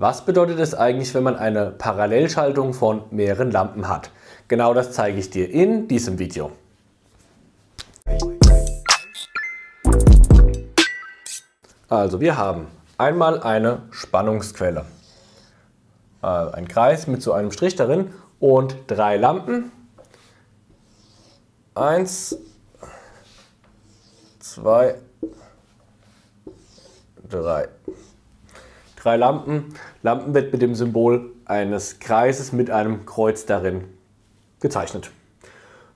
Was bedeutet es eigentlich, wenn man eine Parallelschaltung von mehreren Lampen hat? Genau das zeige ich dir in diesem Video. Also wir haben einmal eine Spannungsquelle, ein Kreis mit so einem Strich darin und drei Lampen. 1, 2, 3. Drei Lampen. Lampen wird mit dem Symbol eines Kreises mit einem Kreuz darin gezeichnet.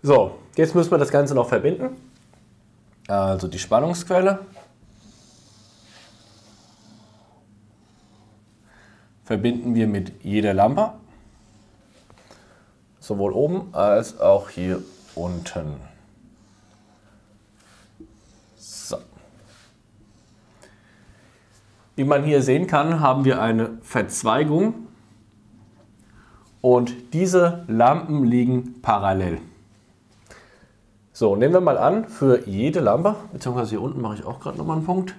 So, jetzt müssen wir das Ganze noch verbinden. Also die Spannungsquelle verbinden wir mit jeder Lampe, sowohl oben als auch hier unten. So. Wie man hier sehen kann, haben wir eine Verzweigung und diese Lampen liegen parallel. So, nehmen wir mal an, für jede Lampe, beziehungsweise hier unten mache ich auch gerade nochmal einen Punkt.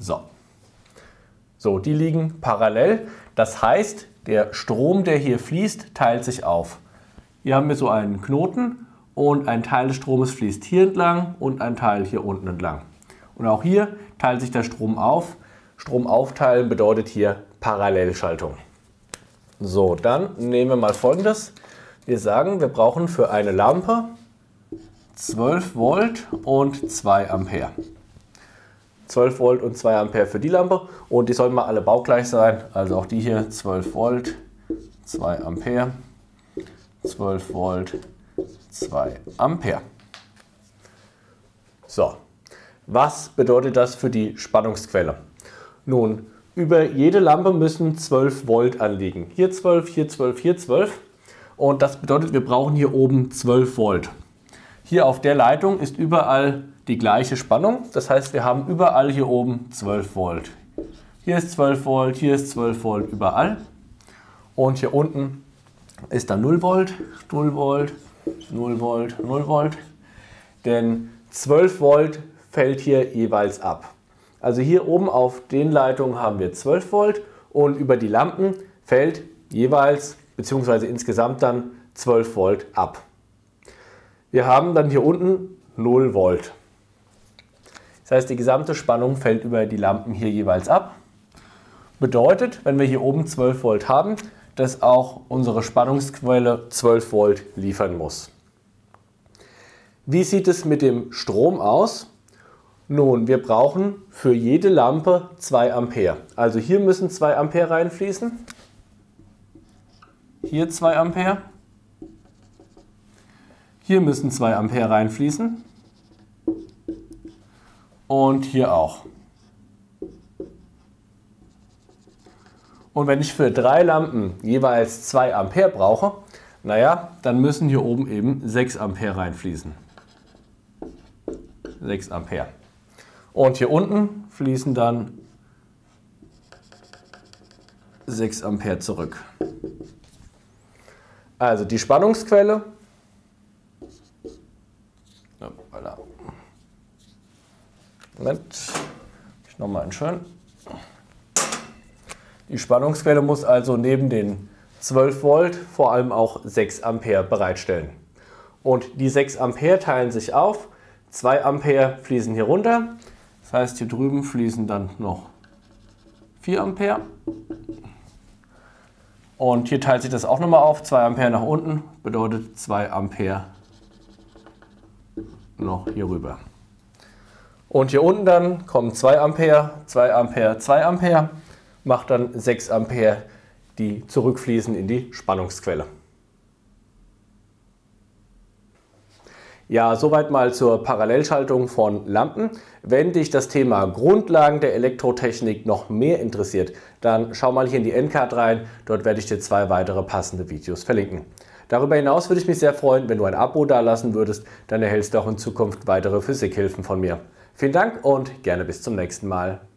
So, die liegen parallel. Das heißt, der Strom, der hier fließt, teilt sich auf. Hier haben wir so einen Knoten und ein Teil des Stromes fließt hier entlang und ein Teil hier unten entlang. Und auch hier teilt sich der Strom auf. Strom aufteilen bedeutet hier Parallelschaltung. So, dann nehmen wir mal Folgendes. Wir sagen, wir brauchen für eine Lampe 12 Volt und 2 Ampere. 12 Volt und 2 Ampere für die Lampe und die sollen mal alle baugleich sein. Also auch die hier 12 Volt, 2 Ampere. 12 Volt, 2 Ampere. So, was bedeutet das für die Spannungsquelle? Nun, über jede Lampe müssen 12 Volt anliegen. Hier 12, hier 12, hier 12. Und das bedeutet, wir brauchen hier oben 12 Volt. Hier auf der Leitung ist überall die gleiche Spannung. Das heißt, wir haben überall hier oben 12 Volt. Hier ist 12 Volt, hier ist 12 Volt überall. Und hier unten ist dann 0 Volt, 0 Volt, 0 Volt, 0 Volt. Denn 12 Volt fällt hier jeweils ab. Also hier oben auf den Leitungen haben wir 12 Volt und über die Lampen fällt jeweils bzw. insgesamt dann 12 Volt ab. Wir haben dann hier unten 0 Volt. Das heißt, die gesamte Spannung fällt über die Lampen hier jeweils ab. Bedeutet, wenn wir hier oben 12 Volt haben, dass auch unsere Spannungsquelle 12 Volt liefern muss. Wie sieht es mit dem Strom aus? Nun, wir brauchen für jede Lampe 2 Ampere. Also hier müssen 2 Ampere reinfließen. Hier 2 Ampere. Hier müssen 2 Ampere reinfließen. Und hier auch. Und wenn ich für drei Lampen jeweils 2 Ampere brauche, naja, dann müssen hier oben eben 6 Ampere reinfließen. 6 Ampere. Und hier unten fließen dann 6 Ampere zurück. Also die Spannungsquelle. Moment, ich nochmal einen schönen. Die Spannungsquelle muss also neben den 12 Volt vor allem auch 6 Ampere bereitstellen. Und die 6 Ampere teilen sich auf. 2 Ampere fließen hier runter. Das heißt, hier drüben fließen dann noch 4 Ampere. Und hier teilt sich das auch nochmal auf. 2 Ampere nach unten bedeutet 2 Ampere noch hier rüber. Und hier unten dann kommen 2 Ampere, 2 Ampere, 2 Ampere. Macht dann 6 Ampere, die zurückfließen in die Spannungsquelle. Ja, soweit mal zur Parallelschaltung von Lampen. Wenn dich das Thema Grundlagen der Elektrotechnik noch mehr interessiert, dann schau mal hier in die Endcard rein. Dort werde ich dir 2 weitere passende Videos verlinken. Darüber hinaus würde ich mich sehr freuen, wenn du ein Abo dalassen würdest. Dann erhältst du auch in Zukunft weitere Physikhilfen von mir. Vielen Dank und gerne bis zum nächsten Mal.